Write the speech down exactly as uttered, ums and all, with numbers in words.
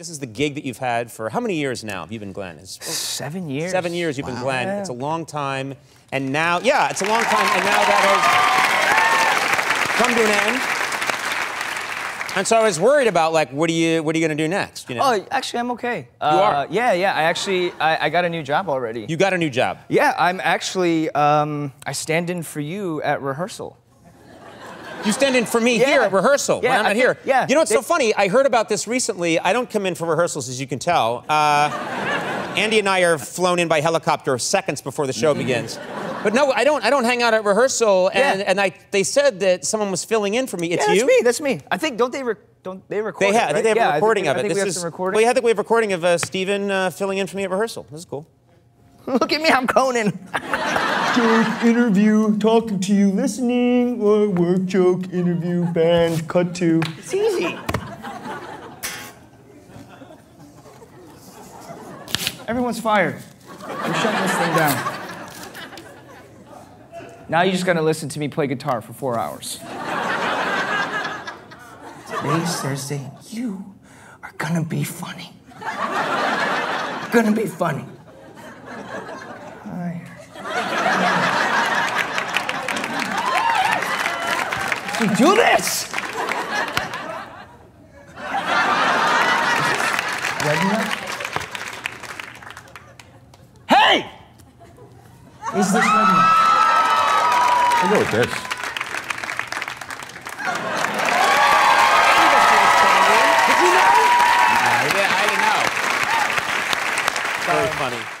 This is the gig that you've had for how many years now have you been Glenn? It's, well, seven years. Seven years you've wow. been Glenn. It's a long time. And now, yeah, it's a long time. And now that has come to an end. And so I was worried about, like, what are you, what are you going to do next? You know? Oh, actually, I'm okay. You uh, are? Yeah, yeah. I actually, I, I got a new job already. You got a new job? Yeah, I'm actually, um, I stand in for you at rehearsal. You stand in for me yeah. here at rehearsal yeah, when I'm not here. Yeah, you know what's they, so funny? I heard about this recently. I don't come in for rehearsals, as you can tell. Uh, Andy and I are flown in by helicopter seconds before the show begins. But no, I don't. I don't hang out at rehearsal. And, yeah. and I, they said that someone was filling in for me. It's yeah, that's you. That's me. That's me. I think don't they re, don't they record? They have. It, right? I think they have yeah, a recording I think, of it. I think this we have is, some recording. Well, yeah, I think we have a recording of uh, Steven uh, filling in for me at rehearsal. This is cool. Look at me, I'm Conan. Joke, interview, talking to you, listening, or work, joke, interview, band, cut to. It's easy. Everyone's fired. I'm shutting this thing down. Now you just gotta listen to me play guitar for four hours. Today's Thursday, you are gonna be funny. Gonna be funny. We do this! Hey! Is this red enough? I'll go with this. Did you know? I didn't know. Very funny.